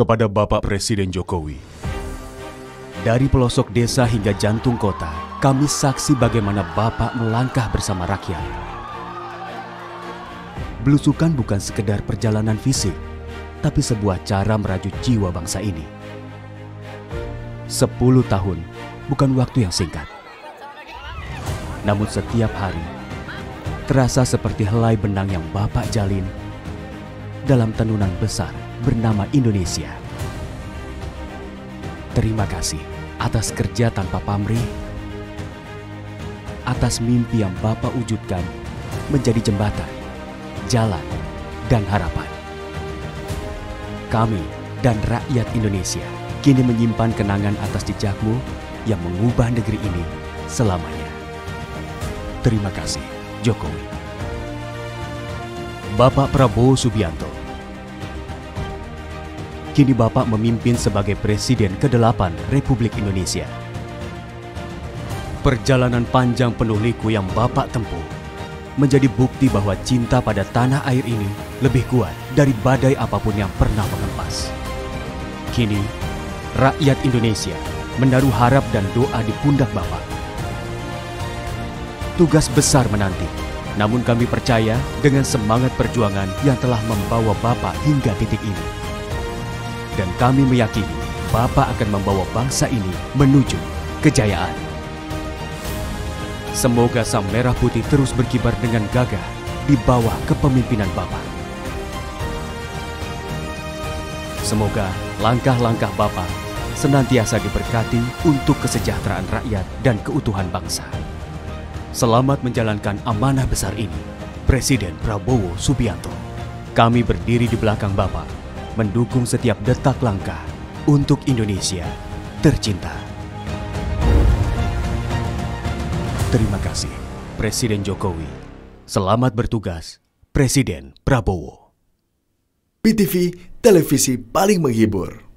kepada Bapak Presiden Jokowi. Dari pelosok desa hingga jantung kota, kami saksi bagaimana Bapak melangkah bersama rakyat. Belusukan bukan sekedar perjalanan fisik, tapi sebuah cara merajut jiwa bangsa ini. 10 tahun bukan waktu yang singkat. Namun setiap hari, terasa seperti helai benang yang Bapak jalin dalam tenunan besar bernama Indonesia. Terima kasih atas kerja tanpa pamrih, atas mimpi yang Bapak wujudkan menjadi jembatan, jalan, dan harapan. Kami dan rakyat Indonesia kini menyimpan kenangan atas jejakmu yang mengubah negeri ini selamanya. Terima kasih, Jokowi. Bapak Prabowo Subianto. Kini Bapak memimpin sebagai Presiden ke-8 Republik Indonesia. Perjalanan panjang penuh liku yang Bapak tempuh menjadi bukti bahwa cinta pada tanah air ini lebih kuat dari badai apapun yang pernah mengempas. Kini, rakyat Indonesia menaruh harap dan doa di pundak Bapak. Tugas besar menanti, namun kami percaya dengan semangat perjuangan yang telah membawa Bapak hingga titik ini. Dan kami meyakini Bapak akan membawa bangsa ini menuju kejayaan. Semoga sang merah putih terus berkibar dengan gagah di bawah kepemimpinan Bapak. Semoga langkah-langkah Bapak senantiasa diberkati untuk kesejahteraan rakyat dan keutuhan bangsa. Selamat menjalankan amanah besar ini, Presiden Prabowo Subianto. Kami berdiri di belakang Bapak, mendukung setiap detak langkah untuk Indonesia tercinta. Terima kasih, Presiden Jokowi. Selamat bertugas, Presiden Prabowo. BTV, televisi paling menghibur.